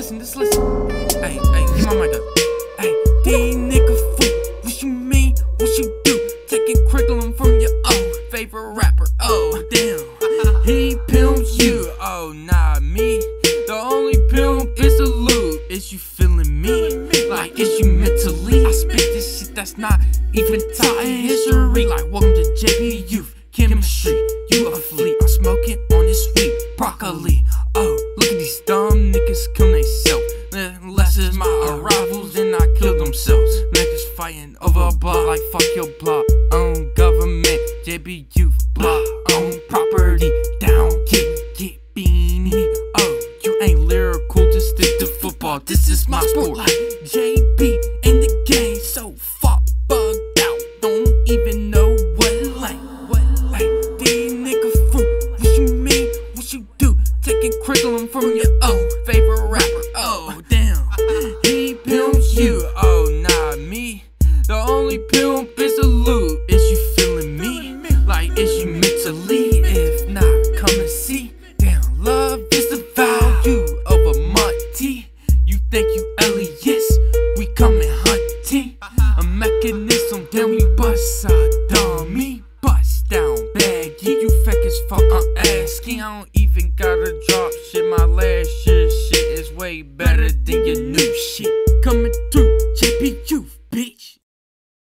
just listen. Hey, get my mic up. Hey, these nigga fool. What you mean? What you do? Taking curriculum from your own favorite rapper. Oh, damn. He pimps you. Oh, nah, me. The only pimp is a lube. Is you feeling me? Like, is you mentally? I spit this shit that's not even taught in history. Like, welcome to JB Youth. Chemistry, you a fleet. I'm smoking on this sweet broccoli. Oh, look at these dumb niggas kill themselves. Unless it's my arrivals, then I kill themselves. Niggas fighting over a block, like fuck your block. Own government, JB Youth block. Own property, down get beanie. Oh, you ain't lyrical, just stick to football. This is my sport. Like JB in the game, so fuck bugged out. Don't even know what it like. Curriculum from your own favorite rapper. Oh, damn. He pimps you. Oh, nah, me. The only pimp is a lube. Is you feeling me? Like, is you mentally? If not, come and see. Damn, love is the value of a Monty. You think you aliens? We coming hunting. A mechanism, then we bust a dummy. Bust down baggy. You fake as fuck, I'm asking. I don't even gotta drop shit. My last year's shit is way better than your new shit. Coming